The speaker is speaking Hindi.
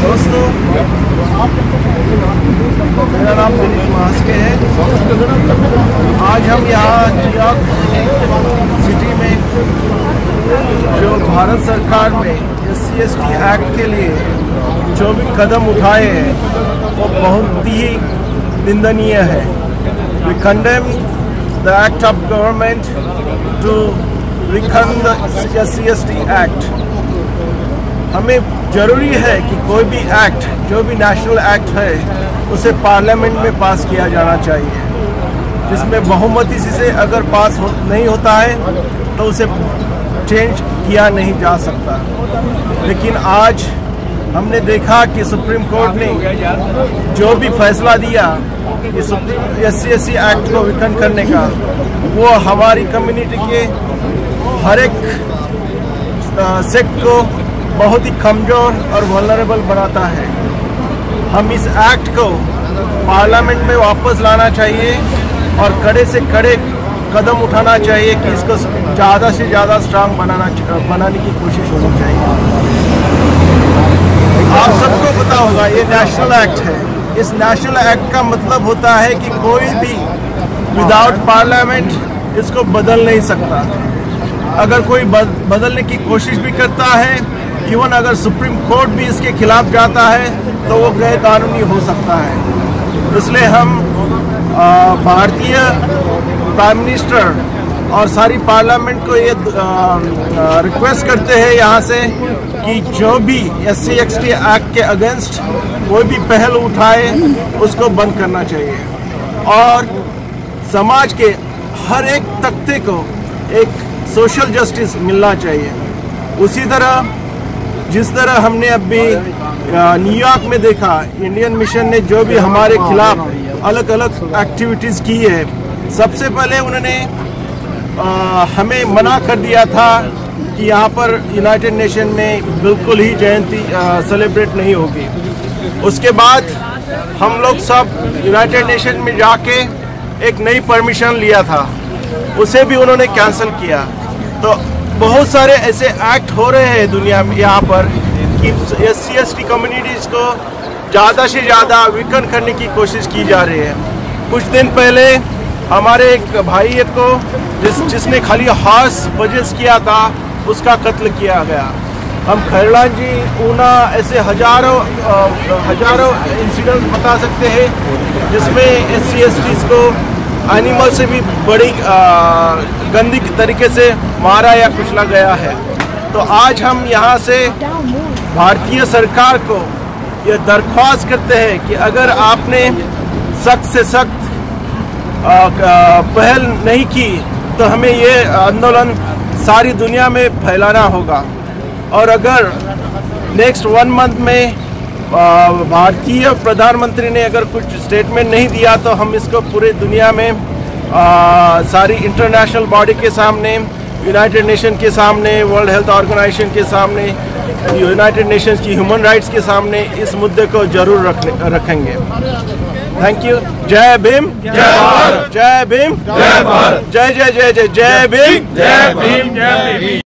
दोस्तों, मेरा नाम दिलीप महास्के है। आज हम यहाँ सिटी में जो भारत सरकार ने SC-ST एक्ट के लिए जो भी कदम उठाए हैं वो बहुत ही निंदनीय है। We condemn the act of government to recant the SC-ST Act. हमें जरूरी है कि कोई भी एक्ट, जो भी नेशनल एक्ट है, उसे पार्लियामेंट में पास किया जाना चाहिए, जिसमें बहुमती से अगर पास नहीं होता है तो उसे चेंज किया नहीं जा सकता। लेकिन आज हमने देखा कि सुप्रीम कोर्ट ने जो भी फैसला दिया SC-ST एक्ट को विखंड करने का, वो हमारी कम्युनिटी के हर एक सेक्ट को बहुत ही कमज़ोर और वल्नरेबल बनाता है। हम इस एक्ट को पार्लियामेंट में वापस लाना चाहिए और कड़े से कड़े कदम उठाना चाहिए कि इसको ज़्यादा से ज़्यादा स्ट्रांग बनाने की कोशिश होनी चाहिए। आप सबको पता होगा ये नेशनल एक्ट है। इस नेशनल एक्ट का मतलब होता है कि कोई भी विदाउट पार्लियामेंट इसको बदल नहीं सकता। अगर कोई बदलने की कोशिश भी करता है, इवन अगर सुप्रीम कोर्ट भी इसके खिलाफ जाता है तो वो गैर कानूनी हो सकता है। इसलिए हम भारतीय प्राइम मिनिस्टर और सारी पार्लियामेंट को ये रिक्वेस्ट करते हैं यहाँ से कि जो भी SC-ST एक्ट के अगेंस्ट कोई भी पहल उठाए उसको बंद करना चाहिए और समाज के हर एक तबके को एक सोशल जस्टिस मिलना चाहिए। उसी तरह जिस तरह हमने अभी न्यूयॉर्क में देखा, इंडियन मिशन ने जो भी हमारे खिलाफ अलग अलग एक्टिविटीज़ की है, सबसे पहले उन्होंने हमें मना कर दिया था कि यहाँ पर यूनाइटेड नेशन में बिल्कुल ही जयंती सेलिब्रेट नहीं होगी। उसके बाद हम लोग सब यूनाइटेड नेशन में जाके एक नई परमिशन लिया था, उसे भी उन्होंने कैंसिल किया। तो बहुत सारे ऐसे एक्ट हो रहे हैं दुनिया में यहाँ पर कि SC-ST कम्युनिटीज़ को ज़्यादा से ज़्यादा विकन करने की कोशिश की जा रही है। कुछ दिन पहले हमारे एक भाई को जिसने खाली हॉर्स वजह किया था उसका कत्ल किया गया। हम खैरलान जी, ऊना, ऐसे हजारों इंसिडेंट बता सकते हैं जिसमें SC-STs को एनिमल से भी बड़ी गंदी तरीके से मारा या कुचला गया है। तो आज हम यहाँ से भारतीय सरकार को ये दरख्वास्त करते हैं कि अगर आपने सख्त से सख्त पहल नहीं की तो हमें ये आंदोलन सारी दुनिया में फैलाना होगा। और अगर नेक्स्ट 1 मंथ में भारतीय प्रधानमंत्री ने अगर कुछ स्टेटमेंट नहीं दिया तो हम इसको पूरे दुनिया में सारी इंटरनेशनल बॉडी के सामने, यूनाइटेड नेशन के सामने, वर्ल्ड हेल्थ ऑर्गेनाइजेशन के सामने, यूनाइटेड नेशंस की ह्यूमन राइट्स के सामने इस मुद्दे को जरूर रखेंगे। Thank you. जय भीम, जय भारत। जय भीम, जय भारत। जय जय जय जय। जय भीम, जय भीम, जय भीम।